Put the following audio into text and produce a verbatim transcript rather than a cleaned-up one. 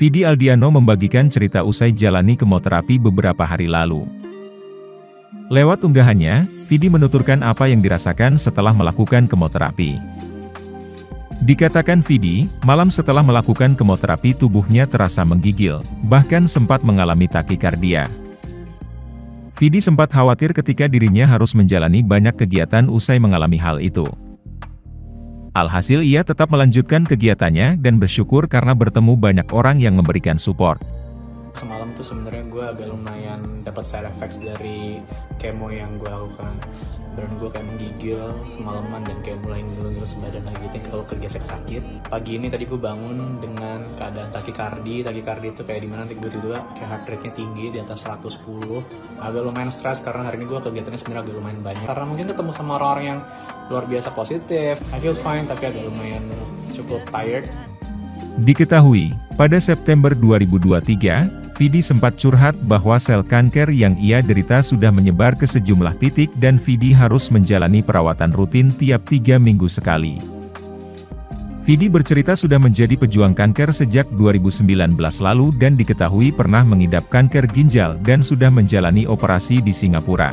Vidi Aldiano membagikan cerita usai jalani kemoterapi beberapa hari lalu. Lewat unggahannya, Vidi menuturkan apa yang dirasakan setelah melakukan kemoterapi. Dikatakan Vidi, malam setelah melakukan kemoterapi tubuhnya terasa menggigil, bahkan sempat mengalami takikardia. Vidi sempat khawatir ketika dirinya harus menjalani banyak kegiatan usai mengalami hal itu. Alhasil ia tetap melanjutkan kegiatannya dan bersyukur karena bertemu banyak orang yang memberikan support. Semalam tuh sebenarnya gue agak lumayan dapat side effects dari kemo yang gue lakukan. Badan gue kayak menggigil semalaman dan kayak mulai ngelus-ngelus badan lagi gitu kalau kegesek sakit. Pagi ini tadi gue bangun dengan keadaan takikardi. Takikardi itu kayak dimana tiba-tiba kayak heart rate-nya tinggi di atas seratus sepuluh. Agak lumayan stres karena hari ini gue kegiatannya sebenarnya agak lumayan banyak. Karena mungkin ketemu sama orang-orang yang luar biasa positif. I feel fine tapi agak lumayan cukup tired. Diketahui, pada September dua ribu dua puluh tiga, Vidi sempat curhat bahwa sel kanker yang ia derita sudah menyebar ke sejumlah titik dan Vidi harus menjalani perawatan rutin tiap tiga minggu sekali. Vidi bercerita sudah menjadi pejuang kanker sejak dua ribu sembilan belas lalu dan diketahui pernah mengidap kanker ginjal dan sudah menjalani operasi di Singapura.